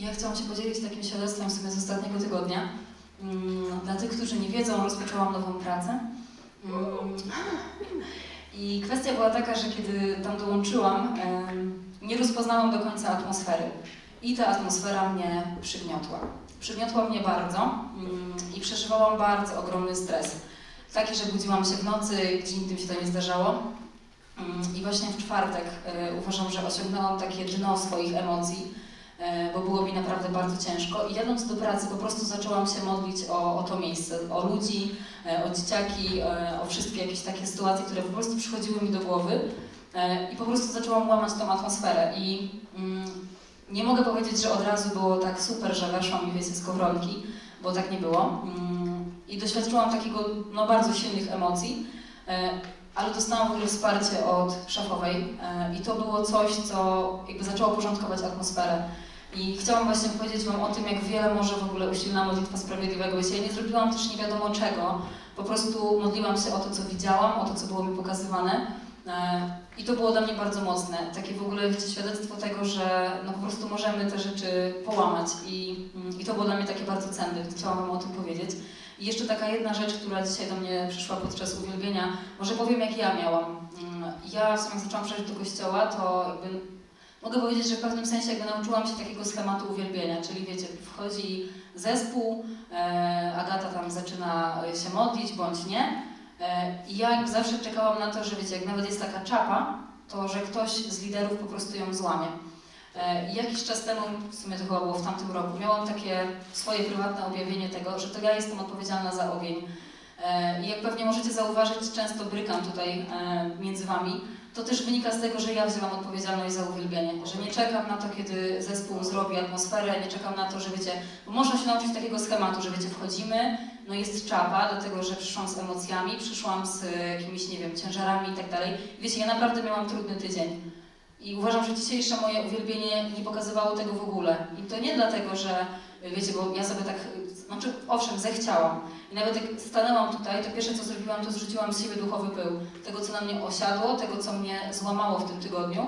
Ja chciałam się podzielić takim świadectwem w sumie z ostatniego tygodnia. Dla tych, którzy nie wiedzą, rozpoczęłam nową pracę. I kwestia była taka, że kiedy tam dołączyłam, nie rozpoznałam do końca atmosfery. I ta atmosfera mnie przygniotła. Przygniotła mnie bardzo i przeżywałam bardzo ogromny stres. Taki, że budziłam się w nocy, gdzie nigdy mi się to nie zdarzało. I właśnie w czwartek uważam, że osiągnęłam takie dno swoich emocji, bo było mi naprawdę bardzo ciężko. I jadąc do pracy po prostu zaczęłam się modlić o to miejsce, o ludzi, o dzieciaki, o wszystkie jakieś takie sytuacje, które po prostu przychodziły mi do głowy. I po prostu zaczęłam łamać tą atmosferę. I nie mogę powiedzieć, że od razu było tak super, że weszłam i wiecie z kowronki, bo tak nie było. I doświadczyłam takiego, no, bardzo silnych emocji, ale dostałam w ogóle wsparcie od szefowej i to było coś, co jakby zaczęło porządkować atmosferę. I chciałam właśnie powiedzieć Wam o tym, jak wiele może w ogóle usilna modlitwa sprawiedliwego. Ja nie zrobiłam też nie wiadomo czego, po prostu modliłam się o to, co widziałam, o to, co było mi pokazywane. I to było dla mnie bardzo mocne, takie w ogóle świadectwo tego, że no po prostu możemy te rzeczy połamać i to było dla mnie takie bardzo cenne, chciałam Wam o tym powiedzieć. I jeszcze taka jedna rzecz, która dzisiaj do mnie przyszła podczas uwielbienia, może powiem, jak ja miałam. Ja w sumie jak zaczęłam przejść do kościoła, to jakby mogę powiedzieć, że w pewnym sensie jakby nauczyłam się takiego schematu uwielbienia, czyli wiecie, wchodzi zespół, Agata tam zaczyna się modlić bądź nie. I ja jakby zawsze czekałam na to, że wiecie, jak nawet jest taka czapa, to że ktoś z liderów po prostu ją złamie. I jakiś czas temu, w sumie to chyba było w tamtym roku, miałam takie swoje prywatne objawienie tego, że to ja jestem odpowiedzialna za ogień. I jak pewnie możecie zauważyć, często brykam tutaj między Wami. To też wynika z tego, że ja wzięłam odpowiedzialność za uwielbienie, że nie czekam na to, kiedy zespół zrobi atmosferę, nie czekam na to, że wiecie, bo można się nauczyć takiego schematu, że wiecie, wchodzimy, no jest czapa, dlatego że przyszłam z emocjami, przyszłam z jakimiś, nie wiem, ciężarami i tak dalej. Wiecie, ja naprawdę miałam trudny tydzień i uważam, że dzisiejsze moje uwielbienie nie pokazywało tego w ogóle. I to nie dlatego, że wiecie, bo ja sobie tak, znaczy owszem, zechciałam. I nawet jak stanęłam tutaj, to pierwsze co zrobiłam, to zrzuciłam z siebie duchowy pył. Tego, co na mnie osiadło, tego, co mnie złamało w tym tygodniu.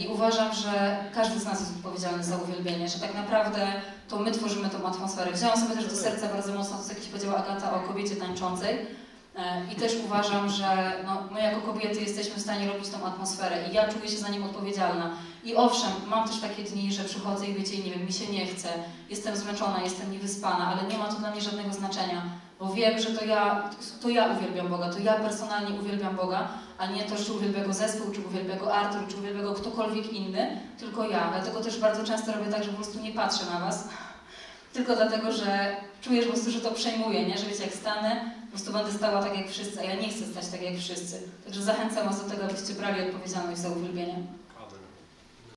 I uważam, że każdy z nas jest odpowiedzialny za uwielbienie, że tak naprawdę to my tworzymy tą atmosferę. Wzięłam sobie też do serca bardzo mocno to, co kiedyś powiedziała Agata o kobiecie tańczącej. I też uważam, że no, my jako kobiety jesteśmy w stanie robić tą atmosferę i ja czuję się za nią odpowiedzialna. I owszem, mam też takie dni, że przychodzę i wiecie, nie wiem, mi się nie chce, jestem zmęczona, jestem niewyspana, ale nie ma to dla mnie żadnego znaczenia, bo wiem, że to ja uwielbiam Boga, to ja personalnie uwielbiam Boga, a nie to, czy uwielbia go zespół, czy uwielbia go Artur, czy uwielbia go ktokolwiek inny, tylko ja. Dlatego też bardzo często robię tak, że po prostu nie patrzę na was, tylko dlatego, że czujesz po prostu, że to przejmuje, nie? Że wiecie, jak stanę, po prostu będę stała tak jak wszyscy, a ja nie chcę stać tak jak wszyscy. Także zachęcam was do tego, abyście brali odpowiedzialność za uwielbienie.